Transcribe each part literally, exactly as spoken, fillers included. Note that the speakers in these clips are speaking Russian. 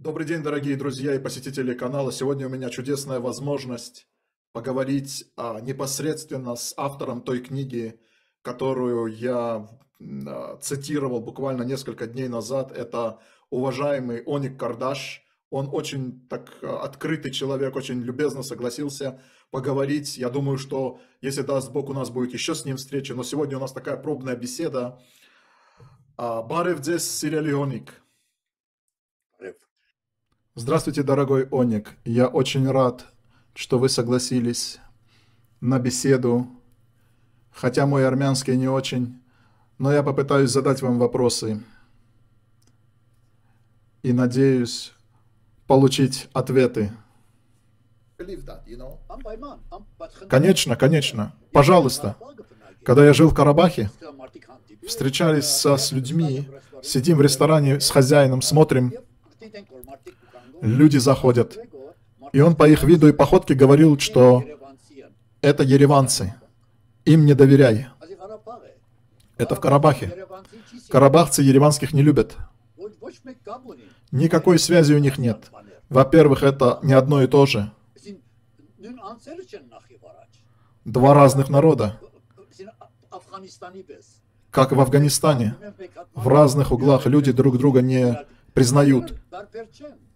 Добрый день, дорогие друзья и посетители канала. Сегодня у меня чудесная возможность поговорить а, непосредственно с автором той книги, которую я а, цитировал буквально несколько дней назад. Это уважаемый Оник Кардаш. Он очень так открытый человек, очень любезно согласился поговорить. Я думаю, что если даст Бог, у нас будет еще с ним встреча. Но сегодня у нас такая пробная беседа. Барев дес Сирели Оник. Здравствуйте, дорогой Оник. Я очень рад, что вы согласились на беседу, хотя мой армянский не очень, но я попытаюсь задать вам вопросы и надеюсь получить ответы. Конечно, конечно. Пожалуйста. Когда я жил в Карабахе, встречались со, с людьми, сидим в ресторане с хозяином, смотрим. Люди заходят, и он по их виду и походке говорил, что это ереванцы, им не доверяй. Это в Карабахе. Карабахцы ереванских не любят. Никакой связи у них нет. Во-первых, это не одно и то же. Два разных народа. Как в Афганистане. В разных углах люди друг друга не признают.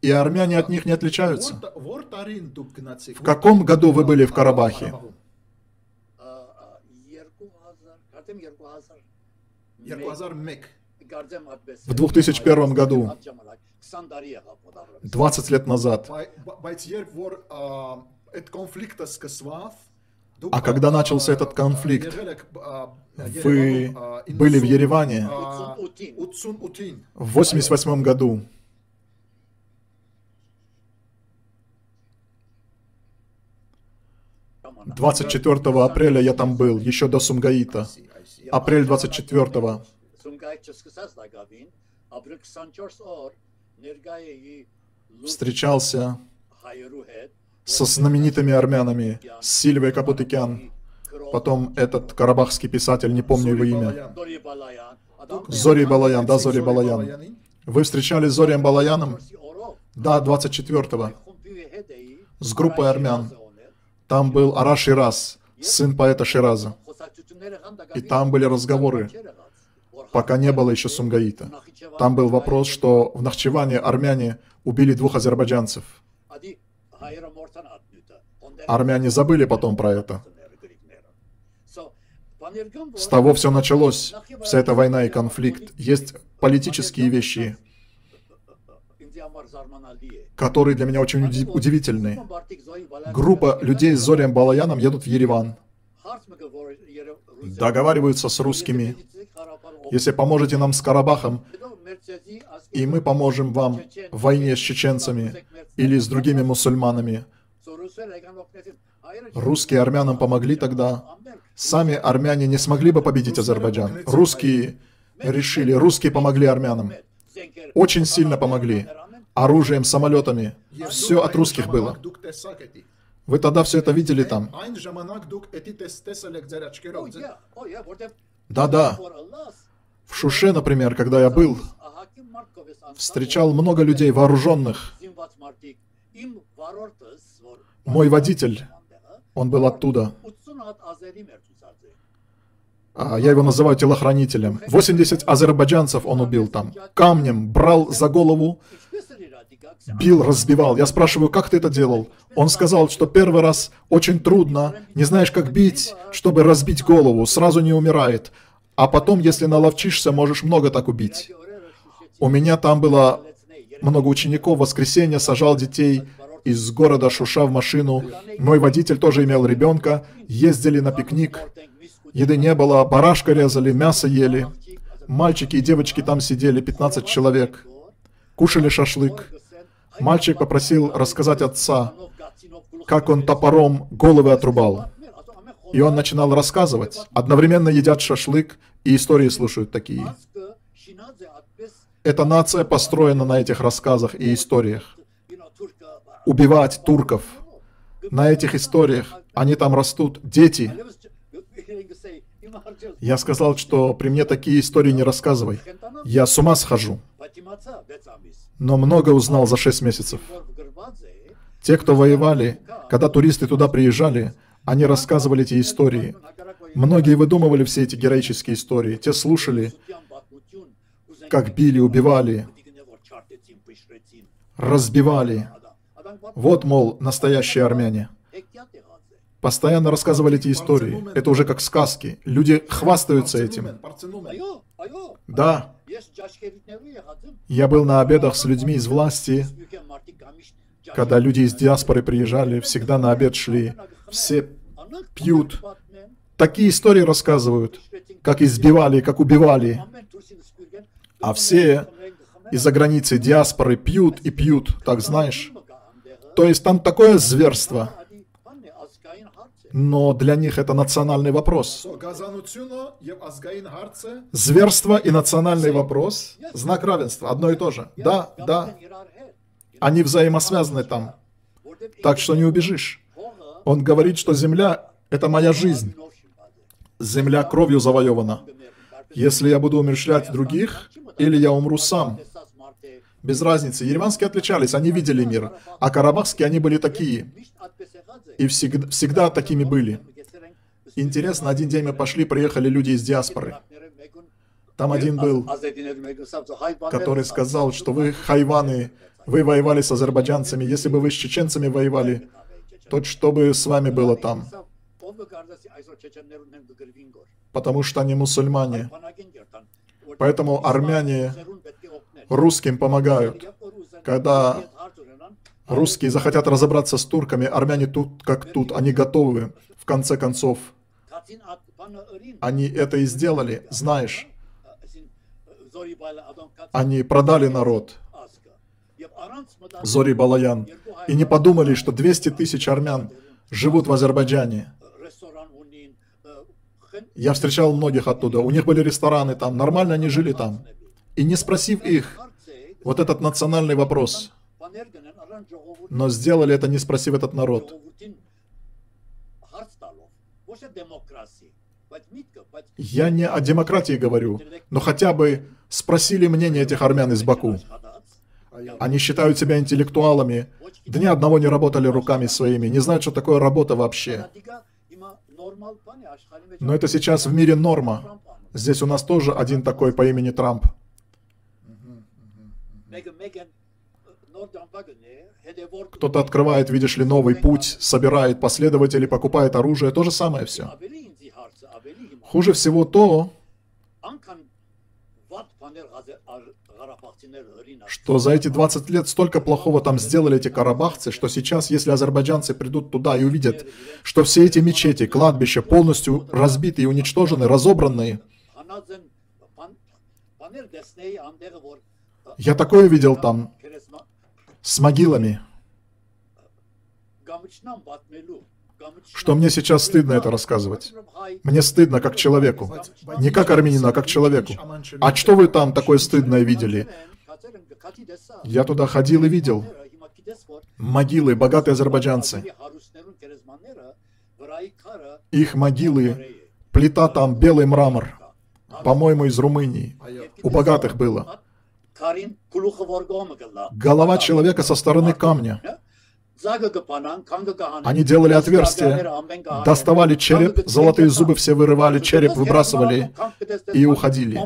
И армяне от них не отличаются. В каком году вы были в Карабахе? В две тысячи первом году. двадцать лет назад. А когда начался этот конфликт, вы были в Ереване в восемьдесят восьмом году. двадцать четвёртого апреля я там был, еще до Сумгаита. Апрель двадцать четвёртого. Встречался со знаменитыми армянами, с Сильвой Капутыкян, потом этот карабахский писатель, не помню его имя. Зори Балаян, да, Зори Балаян. Вы встречались с Зорием Балаяном? Да, двадцать четвёртого. С группой армян. Там был Арашираз, сын поэта Шираза. И там были разговоры, пока не было еще Сумгаита. Там был вопрос, что в Нахчеване армяне убили двух азербайджанцев. Армяне забыли потом про это. С того все началось, вся эта война и конфликт. Есть политические вещи, которые для меня очень удивительны. Группа людей с Зорием Балаяном едут в Ереван, договариваются с русскими. Если поможете нам с Карабахом, и мы поможем вам в войне с чеченцами или с другими мусульманами. Русские армянам помогли тогда. Сами армяне не смогли бы победить Азербайджан. Русские решили, русские помогли армянам. Очень сильно помогли. Оружием, самолетами. Все от русских было. Вы тогда все это видели там? Да-да. В Шуше, например, когда я был, встречал много людей вооруженных. Мой водитель, он был оттуда. А, я его называю телохранителем. восемьдесят азербайджанцев он убил там. Камнем брал за голову, бил, разбивал. Я спрашиваю, как ты это делал? Он сказал, что первый раз очень трудно, не знаешь, как бить, чтобы разбить голову, сразу не умирает. А потом, если наловчишься, можешь много так убить. У меня там было много учеников. В воскресенье сажал детей из города Шуша в машину. Мой водитель тоже имел ребенка. Ездили на пикник. Еды не было. Барашка резали, мясо ели. Мальчики и девочки там сидели, пятнадцать человек. Кушали шашлык. Мальчик попросил рассказать отца, как он топором головы отрубал. И он начинал рассказывать. Одновременно едят шашлык и истории слушают такие. Эта нация построена на этих рассказах и историях. Убивать турков. На этих историях они там растут. Дети. Я сказал, что при мне такие истории не рассказывай. Я с ума схожу. но много узнал за шесть месяцев. Те, кто воевали, когда туристы туда приезжали, они рассказывали эти истории. Многие выдумывали все эти героические истории. Те слушали, как били, убивали, разбивали. Вот, мол, настоящие армяне. Постоянно рассказывали эти истории. Это уже как сказки. Люди хвастаются этим. Да. Я был на обедах с людьми из власти. Когда люди из диаспоры приезжали, всегда на обед шли. Все пьют. Такие истории рассказывают. Как избивали, как убивали. А все из-за границы диаспоры пьют и пьют. Так, знаешь? То есть там такое зверство. Но для них это национальный вопрос. Зверство и национальный вопрос – знак равенства, одно и то же. Да, да, они взаимосвязаны там, так что не убежишь. Он говорит, что земля – это моя жизнь. Земля кровью завоевана. Если я буду умерщвлять других, или я умру сам. Без разницы. Ереванские отличались, они видели мир, а карабахские они были такие. И всегда, всегда такими были. Интересно, один день мы пошли, приехали люди из диаспоры. Там один был, который сказал, что вы хайваны, вы воевали с азербайджанцами, если бы вы с чеченцами воевали, то что бы с вами было там? Потому что они мусульмане. Поэтому армяне русским помогают. Когда русские захотят разобраться с турками, армяне тут как тут, они готовы, в конце концов. Они это и сделали, знаешь. Они продали народ. Зори Балаян. И не подумали, что двести тысяч армян живут в Азербайджане. Я встречал многих оттуда, у них были рестораны там, нормально они жили там. И не спросив их, вот этот национальный вопрос, но сделали это, не спросив этот народ. Я не о демократии говорю, но хотя бы спросили мнение этих армян из Баку. Они считают себя интеллектуалами, дни одного не работали руками своими, не знают, что такое работа вообще. Но это сейчас в мире норма. Здесь у нас тоже один такой по имени Трамп. Кто-то открывает, видишь ли, новый путь, собирает последователей, покупает оружие, то же самое все. Хуже всего то, что за эти двадцать лет столько плохого там сделали эти карабахцы, что сейчас, если азербайджанцы придут туда и увидят, что все эти мечети, кладбища полностью разбиты и уничтожены, разобранные. Я такое видел там. С могилами. Что мне сейчас стыдно это рассказывать. Мне стыдно как человеку. Не как армянину, а как человеку. А что вы там такое стыдное видели? Я туда ходил и видел. Могилы, богатые азербайджанцы. Их могилы, плита там, белый мрамор. По-моему, из Румынии. У богатых было. Голова человека со стороны камня. Они делали отверстия, доставали череп, золотые зубы все вырывали, череп выбрасывали и уходили.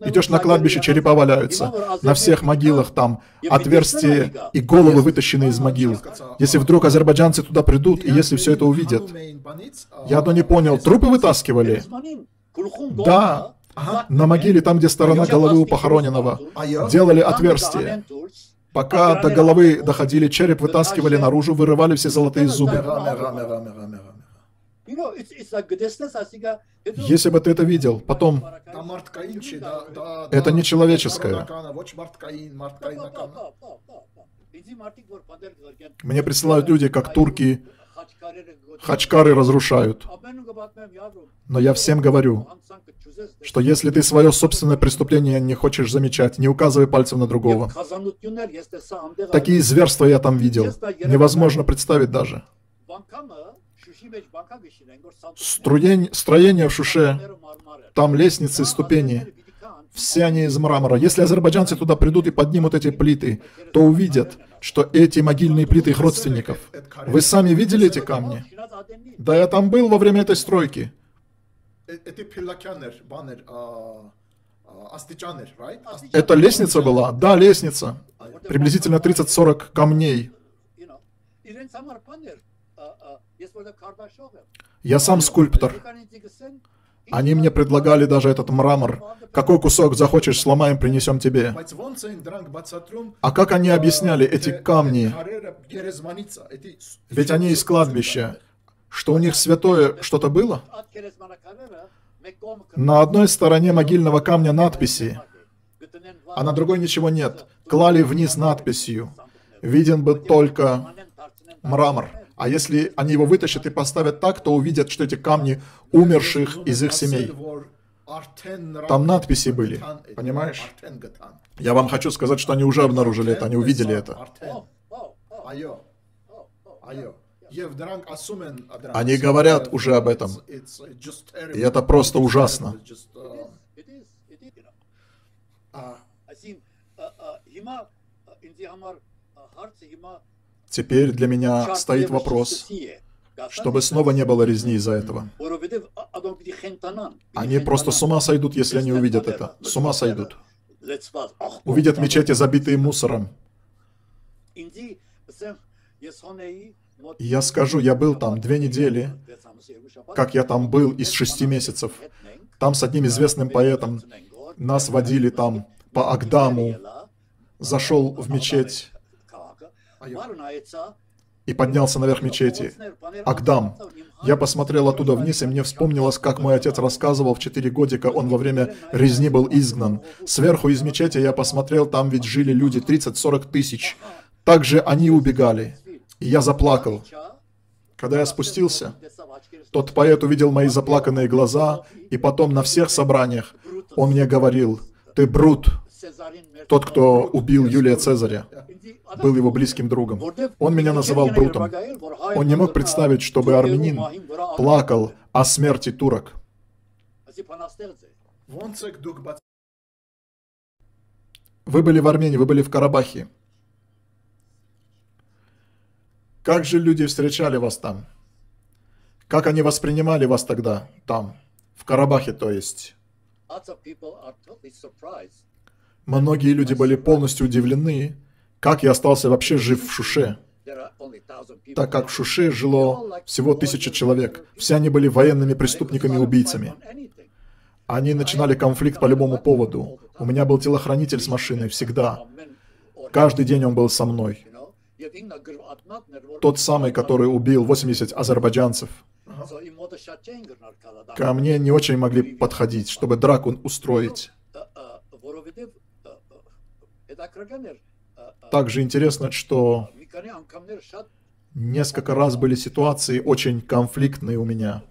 Идешь на кладбище, черепа валяются. На всех могилах там отверстия и головы вытащены из могил. Если вдруг азербайджанцы туда придут, и если все это увидят. Я одно не понял, трупы вытаскивали? Да. Ага. На могиле, там, где сторона головы у похороненного, делали отверстие. Пока до головы доходили, череп вытаскивали наружу, вырывали все золотые зубы. Если бы ты это видел, потом... Это не человеческое. Мне присылают люди, как турки, хачкары разрушают. Но я всем говорю, что если ты свое собственное преступление не хочешь замечать, не указывай пальцем на другого. Такие зверства я там видел. Невозможно представить даже. Строение в Шуше, там лестницы, ступени. все они из мрамора. Если азербайджанцы туда придут и поднимут эти плиты, то увидят, что эти могильные плиты их родственников. Вы сами видели эти камни? Да, я там был во время этой стройки. Это лестница была? Да, лестница. Приблизительно тридцать-сорок камней. Я сам скульптор. Они мне предлагали даже этот мрамор. Какой кусок захочешь, сломаем, принесем тебе. А как они объясняли эти камни? Ведь они из кладбища. Что у них святое что-то было? На одной стороне могильного камня надписи, а на другой ничего нет. Клали вниз надписью. Виден бы только мрамор. А если они его вытащат и поставят так, то увидят, что эти камни умерших из их семей. Там надписи были, понимаешь? Я вам хочу сказать, что они уже обнаружили это, они увидели это. Они говорят уже об этом. И это просто ужасно. Теперь для меня стоит вопрос, чтобы снова не было резни из-за этого. Они просто с ума сойдут, если они увидят это. С ума сойдут. Увидят мечети, забитые мусором. Я скажу, я был там две недели, как я там был из шести месяцев. Там с одним известным поэтом нас водили там по Агдаму. Зашел в мечеть и поднялся наверх мечети. Агдам. Я посмотрел оттуда вниз, и мне вспомнилось, как мой отец рассказывал, в четыре годика он во время резни был изгнан. Сверху из мечети я посмотрел, там ведь жили люди тридцать-сорок тысяч. Также они убегали. И я заплакал. Когда я спустился, тот поэт увидел мои заплаканные глаза, и потом на всех собраниях он мне говорил: «Ты брут». Тот, кто убил Юлия Цезаря, был его близким другом. Он меня называл брутом. Он не мог представить, чтобы армянин плакал о смерти турок. Вы были в Армении, вы были в Карабахе. Как же люди встречали вас там? Как они воспринимали вас тогда, там, в Карабахе, то есть? Многие люди были полностью удивлены, как я остался вообще жив в Шуше, так как в Шуше жило всего тысяча человек. Все они были военными преступниками и убийцами. Они начинали конфликт по любому поводу. У меня был телохранитель с машиной всегда. Каждый день он был со мной. Тот самый, который убил восемьдесят азербайджанцев. Ко мне не очень могли подходить, чтобы драку устроить. Также интересно, что несколько раз были ситуации очень конфликтные у меня.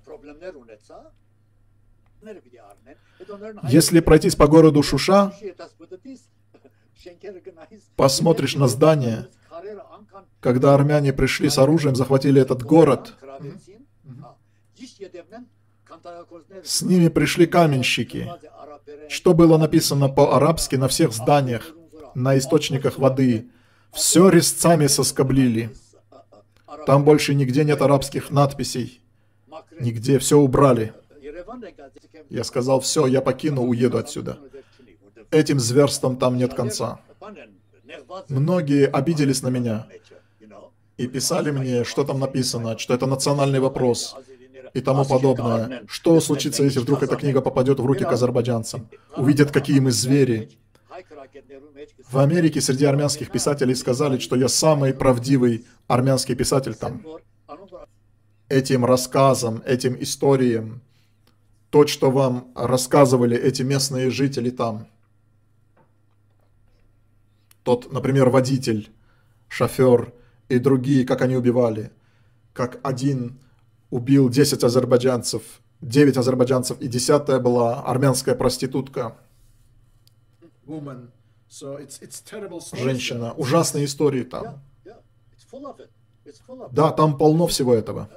Если пройтись по городу Шуша, посмотришь на здание, когда армяне пришли с оружием, захватили этот город, с ними пришли каменщики. Что было написано по-арабски на всех зданиях, на источниках воды. Все резцами соскоблили. Там больше нигде нет арабских надписей. Нигде, все убрали. Я сказал: все, я покину, уеду отсюда. Этим зверством там нет конца. Многие обиделись на меня и писали мне, что там написано, что это национальный вопрос и тому подобное. Что случится, если вдруг эта книга попадет в руки к азербайджанцам? Увидят, какие мы звери. В Америке среди армянских писателей сказали, что я самый правдивый армянский писатель там. Этим рассказом, этим историям, то, что вам рассказывали эти местные жители там. Тот, например, водитель, шофер и другие, как они убивали, как один убил десять азербайджанцев, девять азербайджанцев, и десятая была армянская проститутка. Женщина. Ужасные истории там. Да, там полно всего этого.